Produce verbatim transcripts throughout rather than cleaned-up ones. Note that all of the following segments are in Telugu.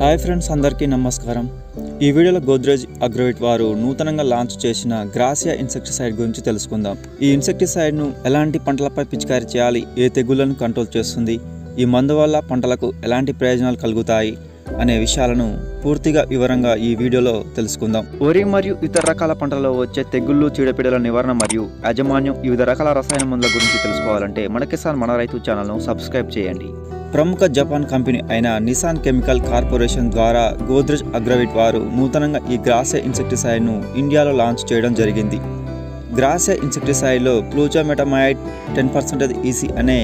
हाय फ्रेंड्स अंदर की नमस्कारम ఈ వీడియోలో గోద్రేజ్ అగ్రోవెట్ వారు నూతనంగా లాంచ్ చేసిన గ్రాసియా ఇన్సెక్టిసైడ్ గురించి తెలుసుకుందాం। ఈ ఇన్సెక్టిసైడ్ ను ఎలాంటి పంటలపై పిచికారీ చేయాలి, ఏ తెగుళ్లను కంట్రోల్ చేస్తుంది, ఈ మందు వల్ల పంటలకు ఎలాంటి ప్రయోజనాలు కలుగుతాయి అనే విషయాలను పూర్తిగా వివరంగా ఈ వీడియోలో తెలుసుకుందాం। వరి మరియు ఇతర రకాల పంటలలో వచ్చే తెగుళ్లు, చీడపీడల నివారణ మరియు యాజమాన్యం, వివిధ రకాల రసాయన మందుల గురించి తెలుసుకోవాలంటే మన కిసాన్ మన రైతు ఛానల్ ను సబ్స్క్రైబ్ చేయండి। ప్రముఖ జపాన్ కంపెనీ అయిన నిసాన్ కెమికల్ కార్పొరేషన్ ద్వారా గోద్రేజ్ అగ్రోవెట్ వారు నూతనంగా ఈ గ్రాసియా ఇన్సెక్టిసైడ్ ను ఇండియాలో లాంచ్ చేయడం జరిగింది। గ్రాసియా ఇన్సెక్టిసైడ్ లో ప్లూజామెటమైడ్ టెన్ పర్సెంటేజ్ ఈసీ అనే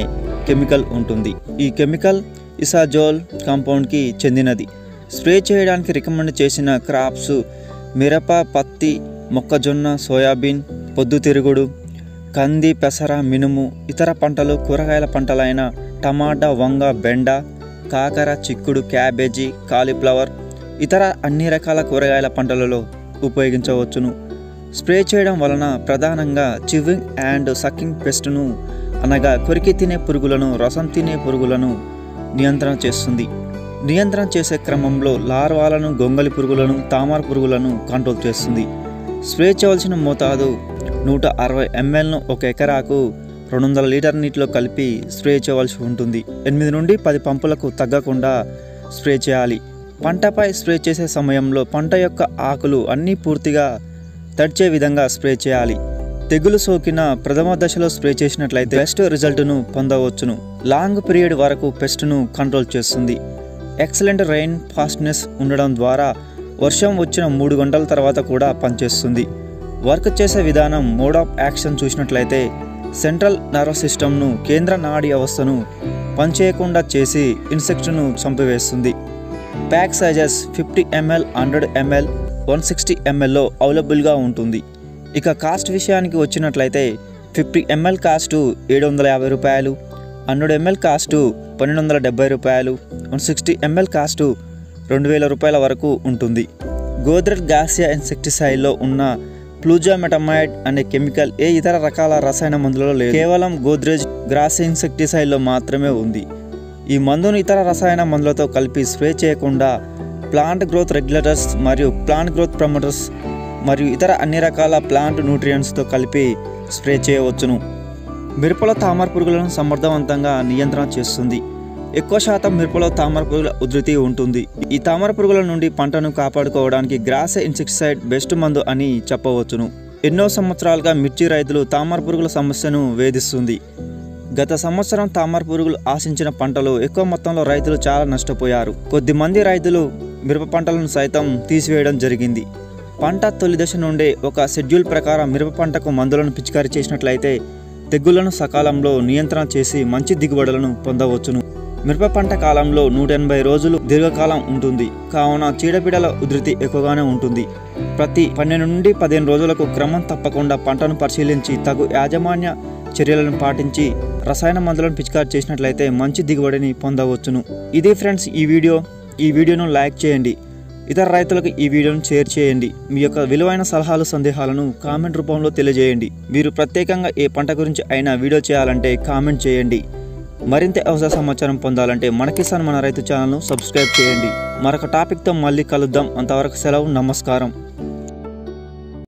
కెమికల్ ఉంటుంది। ఈ కెమికల్ ఇసాజోల్ కాంపౌండ్ కి చెందినది। స్ప్రే చేయడానికి రికమెండ్ చేసిన క్రాప్స్ మిరప, పత్తి, మొక్కజొన్న, సోయాబీన్, పొద్దుతిరుగుడు, కంది, పెసర, మినుము, ఇతర పంటలు, కూరగాయల పంటలైన టమాటా, వంగ, బెండ, కాకర, చిక్కుడు, క్యాబేజీ, కాలీఫ్లవర్, ఇతర అన్ని రకాల కూరగాయల పంటలలో ఉపయోగించవచ్చును। స్ప్రే చేయడం వలన ప్రధానంగా చివింగ్ అండ్ సకింగ్ పెస్ట్ను, అనగా కొరికి తినే పురుగులను, రసం తినే పురుగులను నియంత్రణ చేస్తుంది। నియంత్రణ చేసే క్రమంలో లార్వాలను, గొంగలి పురుగులను, తామర పురుగులను కంట్రోల్ చేస్తుంది। స్ప్రే చేయవలసిన మోతాదు నూట అరవై ఎంఎల్ను ఒక ఎకరాకు రెండు వందల లీటర్ నీటిలో కలిపి స్ప్రే చేయవలసి ఉంటుంది। ఎనిమిది నుండి పది పంపులకు తగ్గకుండా స్ప్రే చేయాలి। పంటపై స్ప్రే చేసే సమయంలో పంట యొక్క ఆకులు అన్నీ పూర్తిగా తడిచే విధంగా స్ప్రే చేయాలి। తెగులు సోకిన ప్రథమ దశలో స్ప్రే చేసినట్లయితే బెస్ట్ రిజల్ట్ను పొందవచ్చును। లాంగ్ పీరియడ్ వరకు పెస్ట్ను కంట్రోల్ చేస్తుంది। ఎక్సలెంట్ రెయిన్ ఫాస్ట్నెస్ ఉండడం ద్వారా వర్షం వచ్చిన మూడు గంటల తర్వాత కూడా పనిచేస్తుంది। వర్క్ చేసే విధానం, మోడ్ ఆఫ్ యాక్షన్ చూసినట్లయితే సెంట్రల్ నర్వస్ సిస్టమ్ను, కేంద్ర నాడీ వ్యవస్థను పనిచేయకుండా చేసి ఇన్సెక్ట్ను చంపివేస్తుంది। Pack sizes fifty ML, hundred ML, one sixty ఎంఎల్లో అవైలబుల్గా ఉంటుంది। ఇక కాస్ట్ విషయానికి వచ్చినట్లయితే ఫిఫ్టీ ఎంఎల్ కాస్టు ఏడు వందల యాభై రూపాయలు, హండ్రెడ్ ఎంఎల్ కాస్టు పన్నెండు వందల డెబ్బై రూపాయలు, వన్ సిక్స్టీ ఎంఎల్ కాస్టు రెండు వేల రూపాయల వరకు ఉంటుంది। గోద్రేజ్ గ్రాసియా ఇన్సెక్టిసైడ్లో ఉన్న ప్లూజామెటమైడ్ అనే కెమికల్ ఏ ఇతర రకాల రసాయన మందులలో లేదు, కేవలం గోద్రేజ్ గ్రాసియా ఇన్సెక్టిసైడ్లో మాత్రమే ఉంది। ఈ మందును ఇతర రసాయన మందులతో కలిపి స్ప్రే చేయకుండా ప్లాంట్ గ్రోత్ రెగ్యులేటర్స్ మరియు ప్లాంట్ గ్రోత్ ప్రమోటర్స్ మరియు ఇతర అన్ని రకాల ప్లాంట్ న్యూట్రియంట్స్తో కలిపి స్ప్రే చేయవచ్చును। మిరపలో తామర పురుగులను సమర్థవంతంగా నియంత్రణ చేస్తుంది। ఎక్కువ శాతం మిరపలో తామర పురుగుల ఉధృతి ఉంటుంది। ఈ తామర పురుగుల నుండి పంటను కాపాడుకోవడానికి గ్రాసియా ఇన్సెక్టిసైడ్ బెస్ట్ మందు అని చెప్పవచ్చును। ఎన్నో సంవత్సరాలుగా మిర్చి రైతులు తామర పురుగుల సమస్యను వేధిస్తుంది। గత సంవత్సరం తామర పురుగులు ఆశించిన పంటలు ఎక్కువ మొత్తంలో రైతులు చాలా నష్టపోయారు। కొద్దిమంది రైతులు మిరప పంటలను సైతం తీసివేయడం జరిగింది। పంట తొలి దశ నుండే ఒక షెడ్యూల్ ప్రకారం మిరప పంటకు మందులను పిచికారీ చేసినట్లయితే తెగుళ్లను సకాలంలో నియంత్రణ చేసి మంచి దిగుబడులను పొందవచ్చును। మిరప పంట కాలంలో నూట ఎనభై రోజులు దీర్ఘకాలం ఉంటుంది, కావున చీడపీడల ఉధృతి ఎక్కువగానే ఉంటుంది। ప్రతి పన్నెండు నుండి పదిహేను రోజులకు క్రమం తప్పకుండా పంటను పరిశీలించి తగు యాజమాన్య చర్యలను పాటించి రసాయన మందులను పిచికారీ చేసినట్లయితే మంచి దిగుబడిని పొందవచ్చును। ఇది ఫ్రెండ్స్ ఈ వీడియో ఈ వీడియోను లైక్ చేయండి, ఇతర రైతులకు ఈ వీడియోను షేర్ చేయండి। మీ యొక్క విలువైన సలహాలు, సందేహాలను కామెంట్ రూపంలో తెలియజేయండి। మీరు ప్రత్యేకంగా ఏ పంట గురించి అయినా వీడియో చేయాలంటే కామెంట్ చేయండి। మరింత అవసర సమాచారం పొందాలంటే మన కిసాన్ మన రైతు ఛానల్ను సబ్స్క్రైబ్ చేయండి। మరొక టాపిక్తో మళ్ళీ కలుద్దాం, అంతవరకు సెలవు, నమస్కారం।